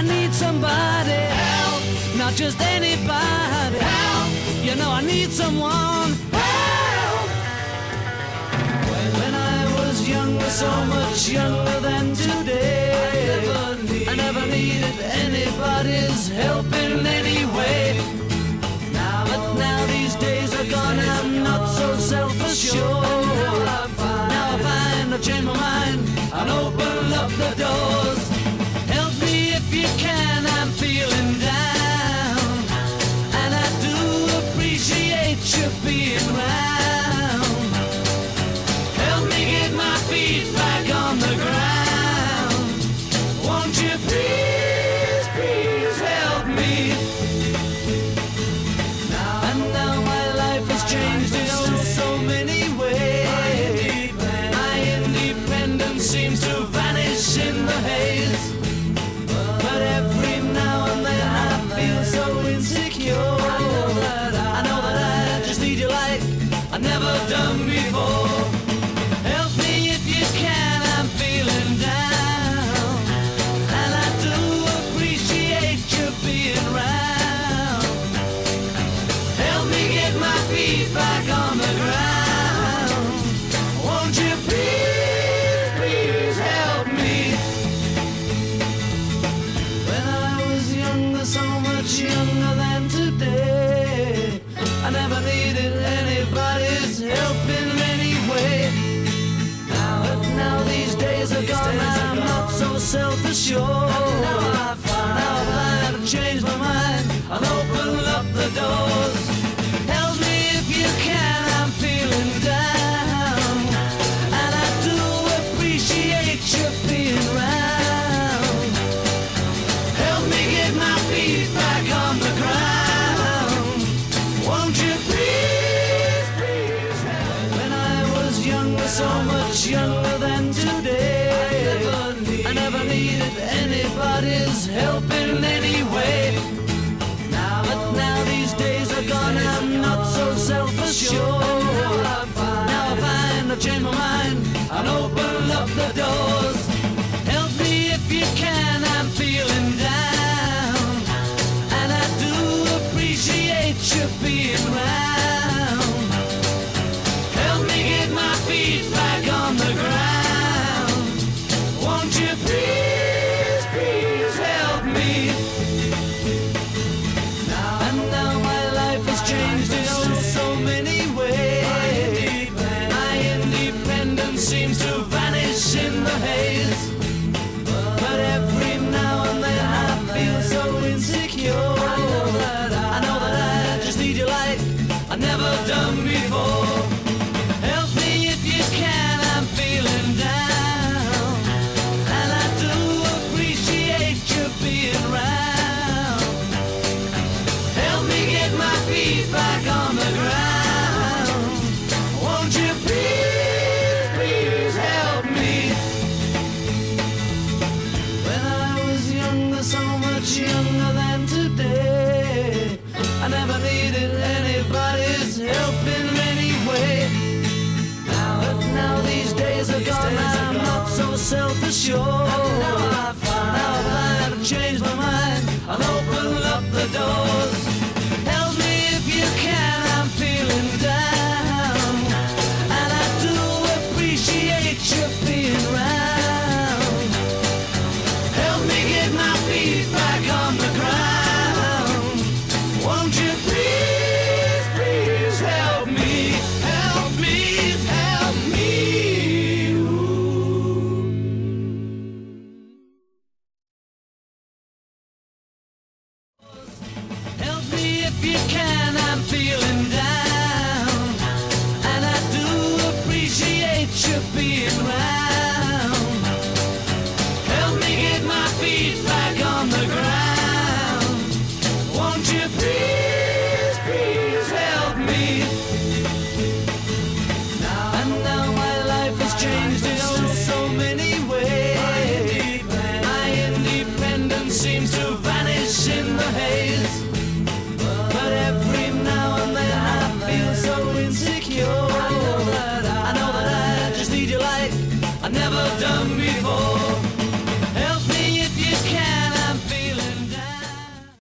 I need somebody help, not just anybody help. You know I need someone help. When I was younger, so much younger than today, I never needed anybody's help in any way. But now these days are gone, I'm not so self-assured. Now I find I've changed my mind and open up the doors. Help me if you can, I'm feeling down, and I do appreciate you being round. Help me get my feet back on the ground. Won't you please, please help me? And now my life has changed in oh so many ways. My independence seems to vanish in the haze. But every now and then I feel so insecure. I know that I just need you like I've never done before. Help me if you can, I'm feeling down, and I do appreciate you being round. Help me get my feet back on the ground. Won't you please, please help me? When I was younger, so much younger than today, I never needed anybody's help in any way. But now these days are gone, I'm not so self-assured. Now I've changed my mind, I'll open up the doors. Help me if you can, I'm feeling down, and I do appreciate you being round. Help me get my feet back on the ground. Won't you please, please help? When I was younger, so much younger than today, I never needed anybody's help in any way. But now these days are gone, I'm not so self-assured. Now I find I've changed my mind and open up the doors. Help me if you can, I'm feeling down, and I do appreciate you being round. Help me get my feet back on the ground. Won't you please, please help me? And now my life has changed in oh so many ways. My independence seems to vanish in the haze. But every now and then I feel so insecure. I know that I just need you like I've never done before. Help me if you can, I'm feeling down, and I do appreciate you being round. Help me get my feet back on the ground. Won't you please, please help me? When I was younger, so much younger than today, I never needed anybody's help in any way. But now these days are gone, I'm not so self-assured. Now I've changed my mind, I'll open up the doors. Help me if you can, I'm feeling down, and I do appreciate you being round. Help me get my feet back on the ground. Won't you please, please help me? Help me, help me. Help me if you can, I'm feeling down, and I do appreciate you being round. Help me get my feet back on the ground. Won't you please, please help me? And now my life has changed in oh so many ways. My independence seems to vanish in the haze.